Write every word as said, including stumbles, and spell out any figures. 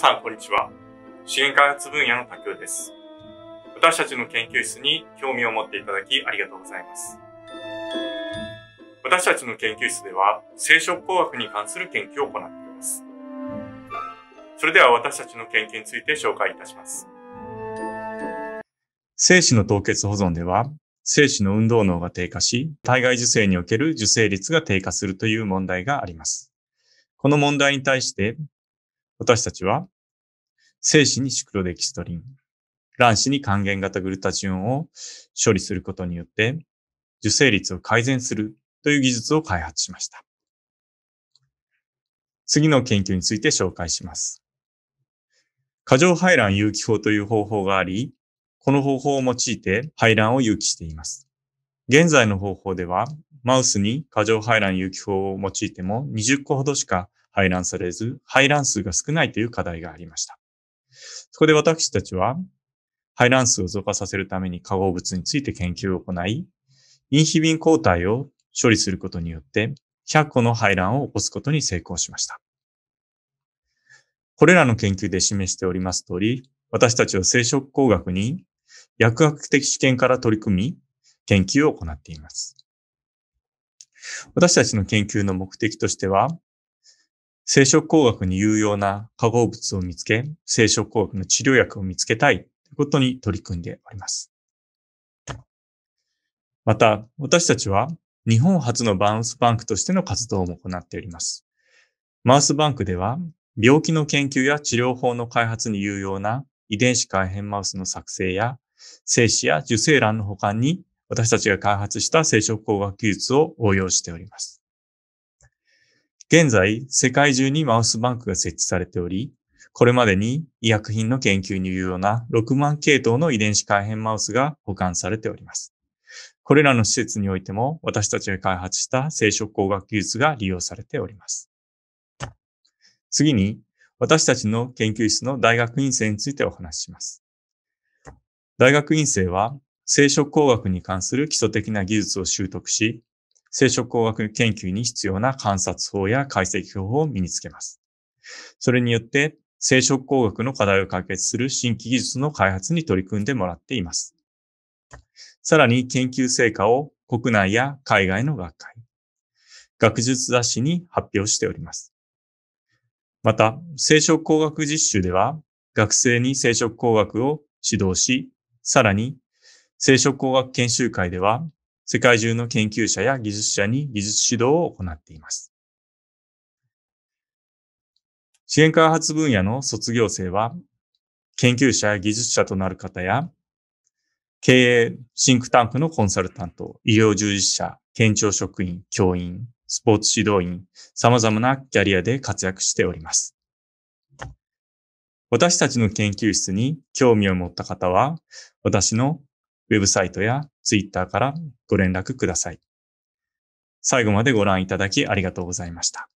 さん、こんにちは。資源開発分野のたきょうです。私たちの研究室に興味を持っていただきありがとうございます。私たちの研究室では、生殖工学に関する研究を行っています。それでは私たちの研究について紹介いたします。精子の凍結保存では、精子の運動能が低下し、体外受精における受精率が低下するという問題があります。この問題に対して、私たちは、精子にシクロデキストリン、卵子に還元型グルタチオンを処理することによって、受精率を改善するという技術を開発しました。次の研究について紹介します。過剰排卵有機法という方法があり、この方法を用いて排卵を有機しています。現在の方法では、マウスに過剰排卵有機法を用いてもにじゅっこほどしか排卵されず、排卵数が少ないという課題がありました。そこで私たちは、排卵数を増加させるために化合物について研究を行い、インヒビン抗体を処理することによって、ひゃっこの排卵を起こすことに成功しました。これらの研究で示しております通り、私たちは生殖工学に薬学的知見から取り組み、研究を行っています。私たちの研究の目的としては、生殖工学に有用な化合物を見つけ、生殖工学の治療薬を見つけたいということに取り組んでおります。また、私たちは日本初のマウスバンクとしての活動も行っております。マウスバンクでは、病気の研究や治療法の開発に有用な遺伝子改変マウスの作成や、精子や受精卵の保管に私たちが開発した生殖工学技術を応用しております。現在、世界中にマウスバンクが設置されており、これまでに医薬品の研究に有用なろくまん系統の遺伝子改変マウスが保管されております。これらの施設においても、私たちが開発した生殖工学技術が利用されております。次に、私たちの研究室の大学院生についてお話しします。大学院生は、生殖工学に関する基礎的な技術を習得し、生殖工学研究に必要な観察法や解析法を身につけます。それによって、生殖工学の課題を解決する新規技術の開発に取り組んでもらっています。さらに研究成果を国内や海外の学会、学術雑誌に発表しております。また、生殖工学実習では、学生に生殖工学を指導し、さらに生殖工学研修会では、世界中の研究者や技術者に技術指導を行っています。資源開発分野の卒業生は、研究者や技術者となる方や、経営、シンクタンクのコンサルタント、医療従事者、県庁職員、教員、スポーツ指導員、様々なキャリアで活躍しております。私たちの研究室に興味を持った方は、私のウェブサイトやツイッターからご連絡ください。最後までご覧いただきありがとうございました。